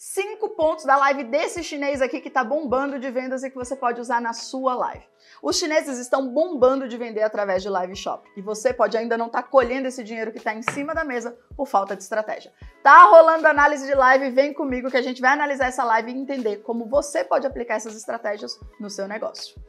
5 pontos da live desse chinês aqui que tá bombando de vendas e que você pode usar na sua live. Os chineses estão bombando de vender através de live shop e você pode ainda não estar colhendo esse dinheiro que está em cima da mesa por falta de estratégia. Tá rolando análise de live, vem comigo que a gente vai analisar essa live e entender como você pode aplicar essas estratégias no seu negócio.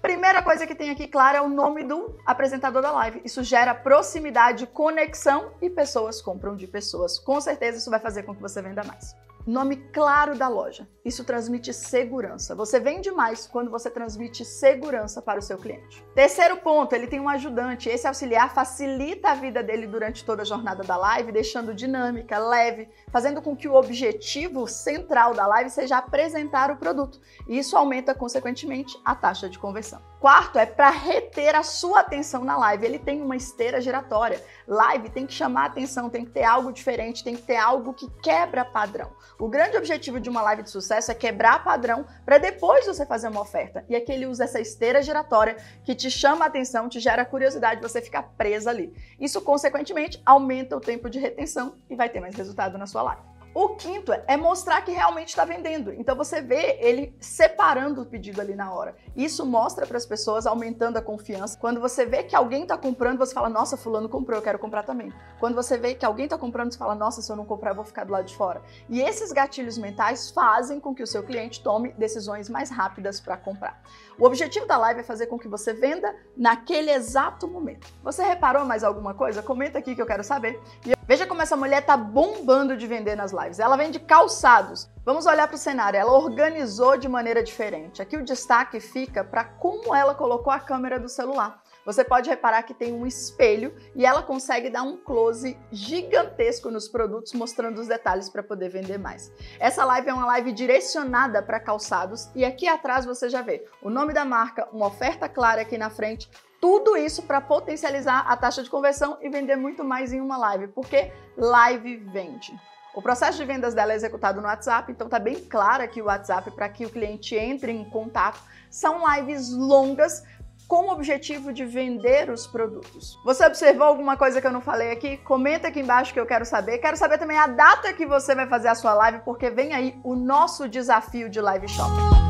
Primeira coisa que tem aqui, claro, é o nome do apresentador da live. Isso gera proximidade, conexão e pessoas compram de pessoas. Com certeza isso vai fazer com que você venda mais. Nome claro da loja. Isso transmite segurança. Você vende mais quando você transmite segurança para o seu cliente. Terceiro ponto, ele tem um ajudante. Esse auxiliar facilita a vida dele durante toda a jornada da live, deixando dinâmica, leve, fazendo com que o objetivo central da live seja apresentar o produto. E isso aumenta, consequentemente, a taxa de conversão. Quarto, é para reter a sua atenção na live. Ele tem uma esteira giratória. Live tem que chamar atenção, tem que ter algo diferente, tem que ter algo que quebra padrão. O grande objetivo de uma live de sucesso é quebrar padrão para depois você fazer uma oferta. E aqui ele usa essa esteira giratória que te chama a atenção, te gera curiosidade, você fica presa ali. Isso, consequentemente, aumenta o tempo de retenção e vai ter mais resultado na sua live. O quinto é mostrar que realmente está vendendo. Então você vê ele separando o pedido ali na hora. Isso mostra para as pessoas, aumentando a confiança. Quando você vê que alguém está comprando, você fala, nossa, fulano comprou, eu quero comprar também. Quando você vê que alguém está comprando, você fala, nossa, se eu não comprar, eu vou ficar do lado de fora. E esses gatilhos mentais fazem com que o seu cliente tome decisões mais rápidas para comprar. O objetivo da live é fazer com que você venda naquele exato momento. Você reparou mais alguma coisa? Comenta aqui que eu quero saber. Veja como essa mulher tá bombando de vender nas lives. Ela vende calçados. Vamos olhar para o cenário. Ela organizou de maneira diferente. Aqui o destaque fica para como ela colocou a câmera do celular. Você pode reparar que tem um espelho e ela consegue dar um close gigantesco nos produtos, mostrando os detalhes para poder vender mais. Essa live é uma live direcionada para calçados e aqui atrás você já vê o nome da marca, uma oferta clara aqui na frente. Tudo isso para potencializar a taxa de conversão e vender muito mais em uma live, porque live vende. O processo de vendas dela é executado no WhatsApp, então tá bem claro aqui o WhatsApp para que o cliente entre em contato. São lives longas com o objetivo de vender os produtos. Você observou alguma coisa que eu não falei aqui? Comenta aqui embaixo que eu quero saber. Quero saber também a data que você vai fazer a sua live, porque vem aí o nosso desafio de live shopping.